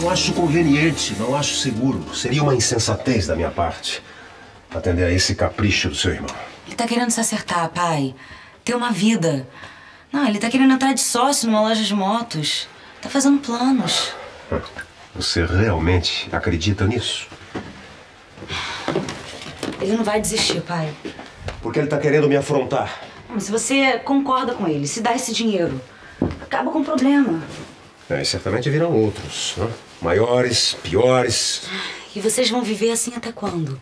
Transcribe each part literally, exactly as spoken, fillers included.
Não acho conveniente, não acho seguro. Seria uma insensatez da minha parte atender a esse capricho do seu irmão. Ele tá querendo se acertar, pai. Ter uma vida. Não, ele tá querendo entrar de sócio numa loja de motos. Tá fazendo planos. Você realmente acredita nisso? Ele não vai desistir, pai. Porque ele tá querendo me afrontar. Mas se você concorda com ele, se dá esse dinheiro, acaba com o problema. É, e certamente virão outros, né? Maiores, piores. E vocês vão viver assim até quando?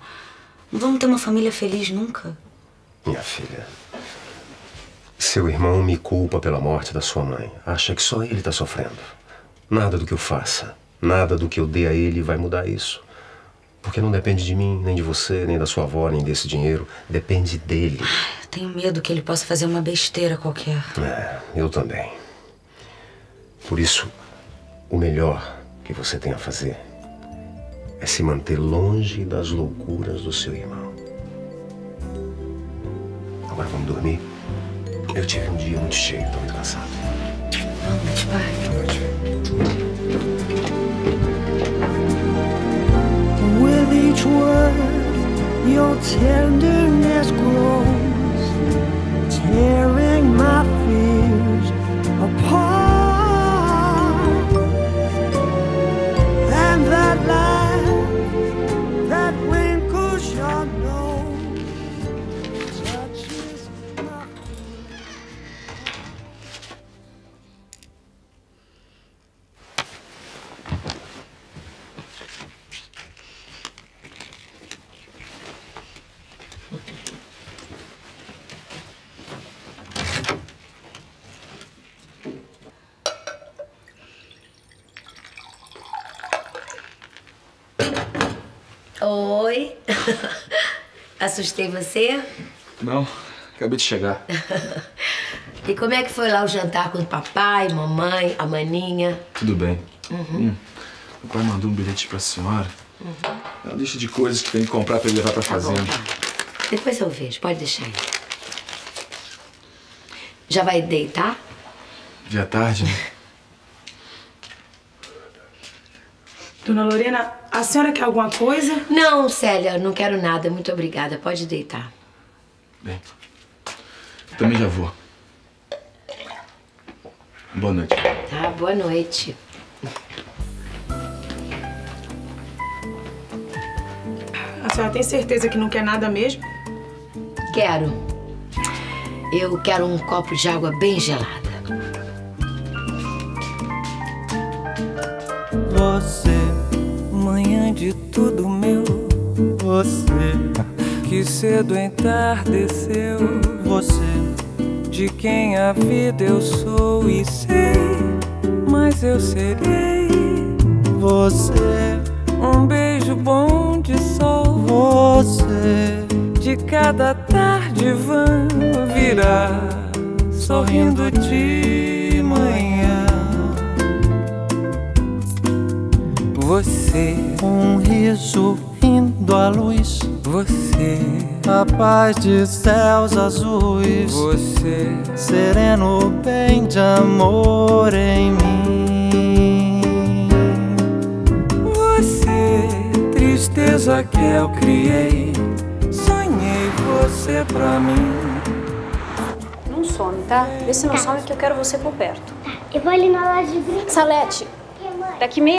Não vão ter uma família feliz nunca? Minha filha, seu irmão me culpa pela morte da sua mãe. Acha que só ele tá sofrendo. Nada do que eu faça, nada do que eu dê a ele vai mudar isso. Porque não depende de mim, nem de você, nem da sua avó, nem desse dinheiro. Depende dele. Eu tenho medo que ele possa fazer uma besteira qualquer. É, eu também. Por isso, o melhor que você tem a fazer é se manter longe das loucuras do seu irmão. Agora vamos dormir. Eu tive um dia muito cheio, tô muito cansado. Boa noite, pai. Boa noite. Each word, your tenderness grows, tearing my fears apart. And that light that wrinkles your nose touches my feet. Oi, assustei você? Não, acabei de chegar. E como é que foi lá o jantar com o papai, mamãe, a maninha? Tudo bem. Uhum. Hum, o pai mandou um bilhete pra senhora. Uhum. É uma lista de coisas que tem que comprar pra ele levar pra fazenda. Tá bom, tá. Depois eu vejo, pode deixar aí. Já vai deitar? Já é tarde, né? Dona Lorena, a senhora quer alguma coisa? Não, Célia, não quero nada. Muito obrigada. Pode deitar. Bem, eu também já vou. Boa noite. Tá, boa noite. A senhora tem certeza que não quer nada mesmo? Quero. Eu quero um copo de água bem gelada. Você, manhã de tudo meu. Você, que cedo entardeceu. Você, de quem a vida eu sou e sei, mas eu serei. Você, um beijo bom de sol. Você, de cada tarde vã virá, sorrindo de manhã. Você, um riso indo à luz. Você, a paz de céus azuis. Você, sereno bem de amor em mim. Você, tristeza que eu criei, sonhei você pra mim. Não some, tá? Vê se não some que eu quero você por perto. Eu vou ali na loja de brinquedos. Salete, daqui meia